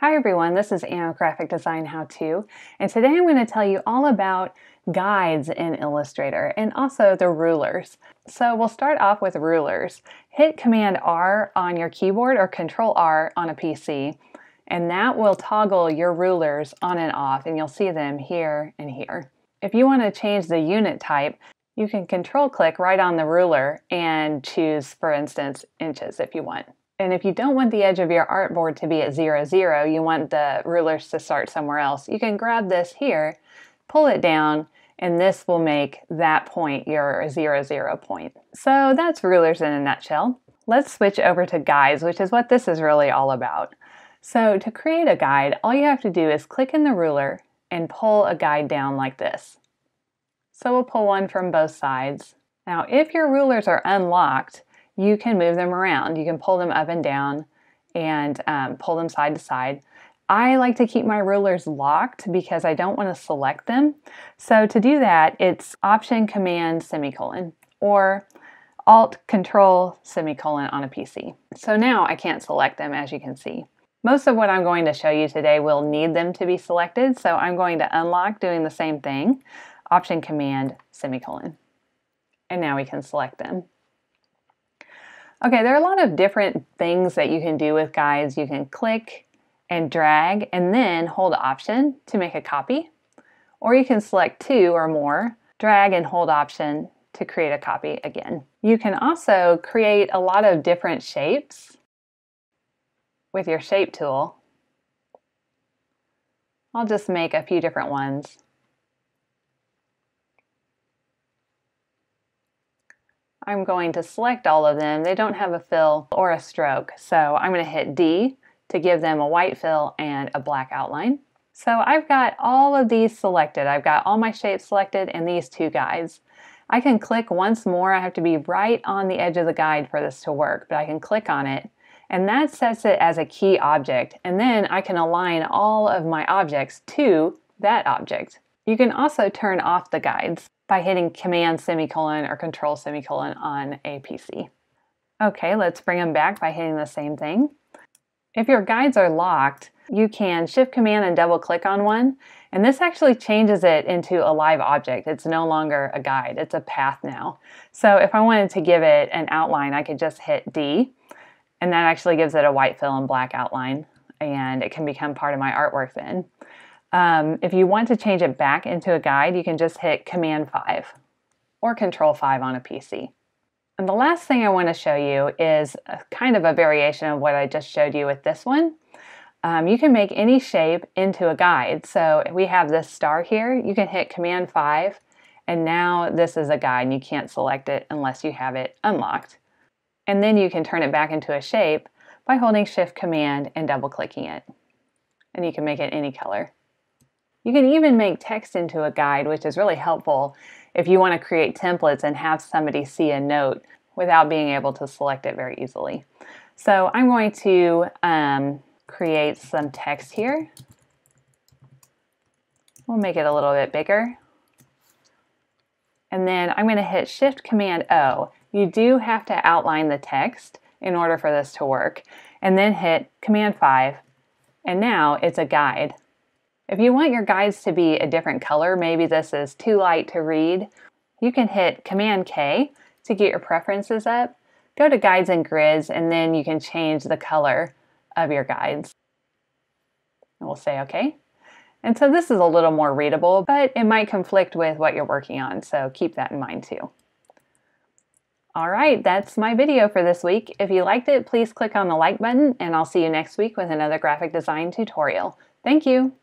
Hi everyone, this is Anna with Graphic Design How To, and today I'm going to tell you all about guides in Illustrator and also the rulers. So we'll start off with rulers. Hit Command R on your keyboard or Control R on a PC, and that will toggle your rulers on and off, and you'll see them here and here. If you want to change the unit type, you can Control click right on the ruler and choose, for instance, inches if you want. And if you don't want the edge of your artboard to be at 0, 0, you want the rulers to start somewhere else, you can grab this here, pull it down, and this will make that point your 0, 0 point. So that's rulers in a nutshell. Let's switch over to guides, which is what this is really all about. So to create a guide, all you have to do is click in the ruler and pull a guide down like this. So we'll pull one from both sides. Now, if your rulers are unlocked, you can move them around. You can pull them up and down and pull them side to side. I like to keep my rulers locked because I don't want to select them. So to do that, it's Option Command semicolon or Alt Control semicolon on a PC. So now I can't select them, as you can see. Most of what I'm going to show you today will need them to be selected, so I'm going to unlock doing the same thing, Option Command semicolon. And now we can select them. Okay, there are a lot of different things that you can do with guides. You can click and drag and then hold Option to make a copy, or you can select two or more, drag and hold Option to create a copy again. You can also create a lot of different shapes with your shape tool. I'll just make a few different ones. I'm going to select all of them. They don't have a fill or a stroke, so I'm going to hit D to give them a white fill and a black outline. So I've got all of these selected. I've got all my shapes selected and these two guides. I can click once more. I have to be right on the edge of the guide for this to work, but I can click on it, and that sets it as a key object, and then I can align all of my objects to that object. You can also turn off the guides by hitting Command semicolon or Control semicolon on a PC. Okay, let's bring them back by hitting the same thing. If your guides are locked, you can Shift Command and double click on one, and this actually changes it into a live object. It's no longer a guide, it's a path now. So if I wanted to give it an outline, I could just hit D, and that actually gives it a white fill and black outline, and it can become part of my artwork then. If you want to change it back into a guide, you can just hit Command 5 or Control 5 on a PC. And the last thing I want to show you is kind of a variation of what I just showed you with this one. You can make any shape into a guide. So we have this star here. You can hit Command 5, and now this is a guide, and you can't select it unless you have it unlocked. And then you can turn it back into a shape by holding Shift Command and double clicking it. And you can make it any color. You can even make text into a guide, which is really helpful if you want to create templates and have somebody see a note without being able to select it very easily. So I'm going to create some text here. We'll make it a little bit bigger. And then I'm going to hit Shift Command O. You do have to outline the text in order for this to work. And then hit Command 5. And now it's a guide. If you want your guides to be a different color, maybe this is too light to read, you can hit Command K to get your preferences up, go to Guides and Grids, and then you can change the color of your guides. And we'll say OK. And so this is a little more readable, but it might conflict with what you're working on, so keep that in mind too. All right, that's my video for this week. If you liked it, please click on the like button, and I'll see you next week with another graphic design tutorial. Thank you!